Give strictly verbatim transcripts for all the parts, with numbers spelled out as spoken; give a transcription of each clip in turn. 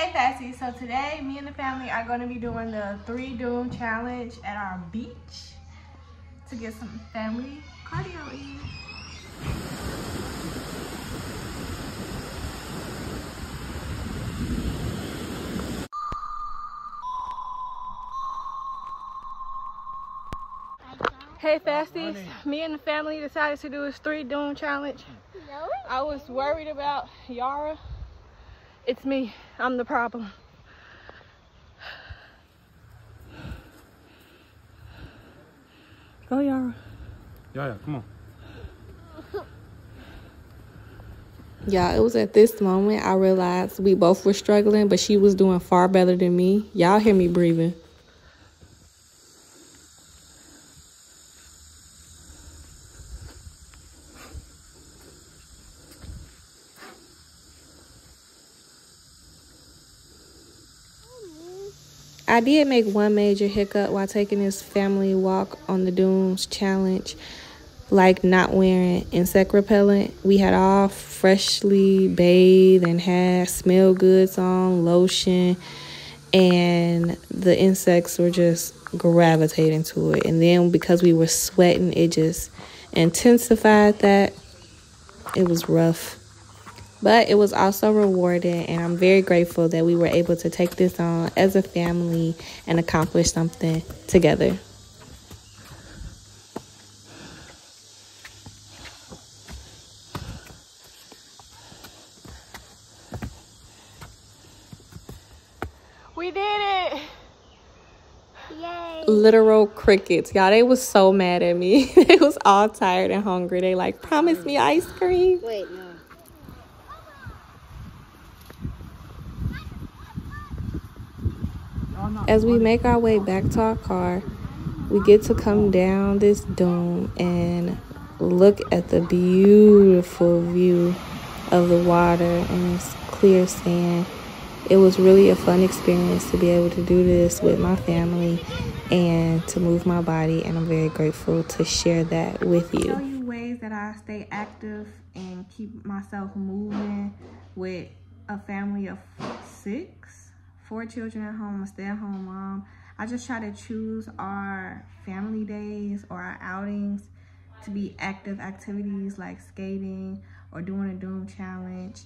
Hey Fasties, so today me and the family are going to be doing the three Dune challenge at our beach to get some family cardio in. Hey Fasties, me and the family decided to do this three Dune challenge. I was worried about Yara. It's me. I'm the problem. Go, Yara. Yara, come on. Y'all, it was at this moment I realized we both were struggling, but she was doing far better than me. Y'all hear me breathing. I did make one major hiccup while taking this family walk on the Dunes challenge, like not wearing insect repellent. We had all freshly bathed and had smell goods on, lotion, and the insects were just gravitating to it. And then because we were sweating, it just intensified that. It was rough. But it was also rewarding, and I'm very grateful that we were able to take this on as a family and accomplish something together. We did it! Yay! Literal crickets. Y'all, they was so mad at me. They was all tired and hungry. They like, promise me ice cream. Wait, no. As we make our way back to our car, we get to come down this dome and look at the beautiful view of the water and this clear sand. It was really a fun experience to be able to do this with my family and to move my body, and I'm very grateful to share that with you. I'll show you ways that I stay active and keep myself moving with a family of six. Four children at home, a stay-at-home mom. I just try to choose our family days or our outings to be active activities like skating or doing a Dune challenge.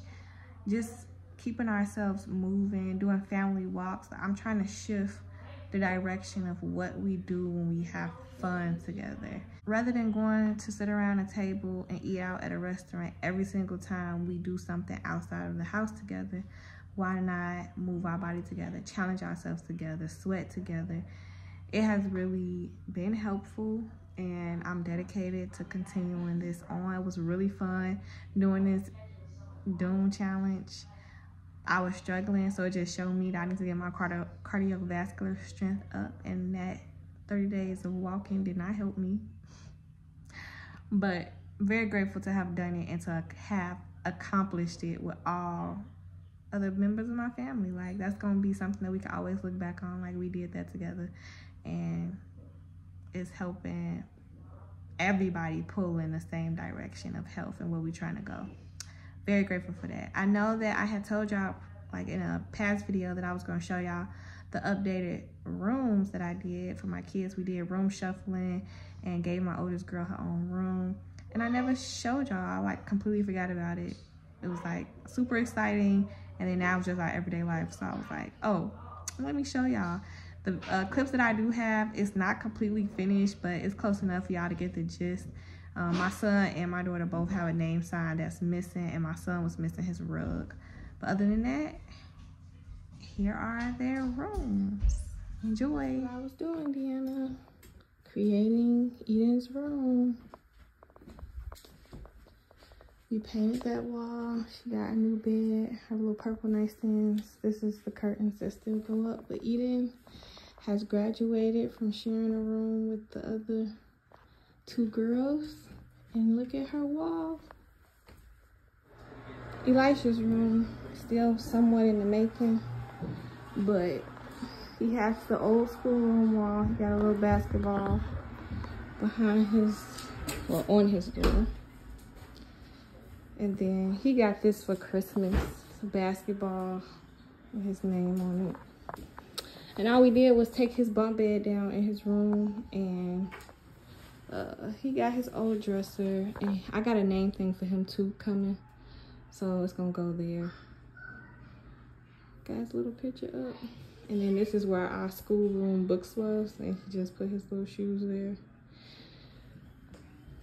Just keeping ourselves moving, doing family walks. I'm trying to shift the direction of what we do when we have fun together. Rather than going to sit around a table and eat out at a restaurant every single time we do something outside of the house together, why not move our body together, challenge ourselves together, sweat together? It has really been helpful, and I'm dedicated to continuing this on. It was really fun doing this Dune challenge. I was struggling, so it just showed me that I need to get my cardio cardiovascular strength up, and that thirty days of walking did not help me. But very grateful to have done it and to have accomplished it with all other members of my family. Like, that's gonna be something that we can always look back on, like we did that together, and it's helping everybody pull in the same direction of health and where we're trying to go. Very grateful for that. I know that I had told y'all, like in a past video, that I was gonna show y'all the updated rooms that I did for my kids. We did room shuffling and gave my oldest girl her own room, and I never showed y'all. I like completely forgot about it. It was like super exciting. And then now it's just our everyday life. So I was like, oh, let me show y'all. The uh, clips that I do have, it's not completely finished, but it's close enough for y'all to get the gist. Um, my son and my daughter both have a name sign that's missing, and my son was missing his rug. But other than that, here are their rooms. Enjoy. What I was doing, Deanna, creating Eden's room. We painted that wall. She got a new bed, her little purple nightstands. This is the curtains that still go up. But Eden has graduated from sharing a room with the other two girls. And look at her wall. Elisha's room, still somewhat in the making. But he has the old school room wall. He got a little basketball behind his, well, on his door. And then he got this for Christmas, basketball his name on it. And all we did was take his bunk bed down in his room, and uh, he got his old dresser. And I got a name thing for him too coming, so it's gonna go there. Got his little picture up. And then this is where our schoolroom books was, and he just put his little shoes there.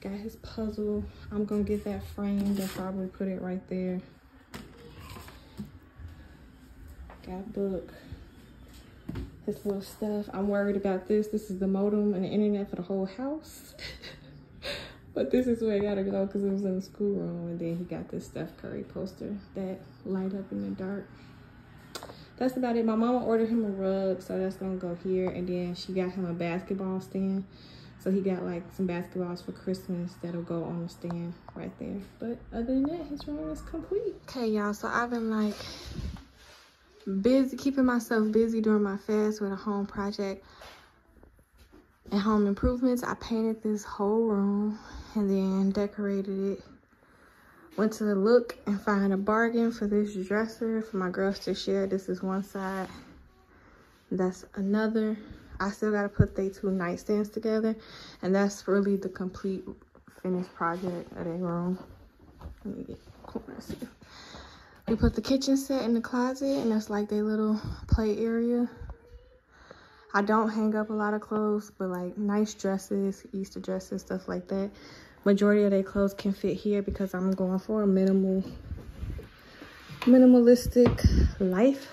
Got his puzzle. I'm gonna get that framed and probably put it right there. Got a book. His little stuff. I'm worried about this. This is the modem and the internet for the whole house. But this is where it gotta go because it was in the schoolroom. And then he got this Steph Curry poster that light up in the dark. That's about it. My mama ordered him a rug, so that's gonna go here. And then she got him a basketball stand. So he got like some basketballs for Christmas that'll go on the stand right there. But other than that, his room is complete. Okay, y'all, so I've been like busy, keeping myself busy during my fast with a home project and home improvements. I painted this whole room and then decorated it. Went to the Look and find a bargain for this dresser for my girls to share. This is one side, that's another. I still gotta put they two nightstands together, and that's really the complete finished project of their room. Let me get corners here. We put the kitchen set in the closet, and that's like their little play area. I don't hang up a lot of clothes, but like nice dresses, Easter dresses, stuff like that. Majority of their clothes can fit here because I'm going for a minimal, minimalistic life.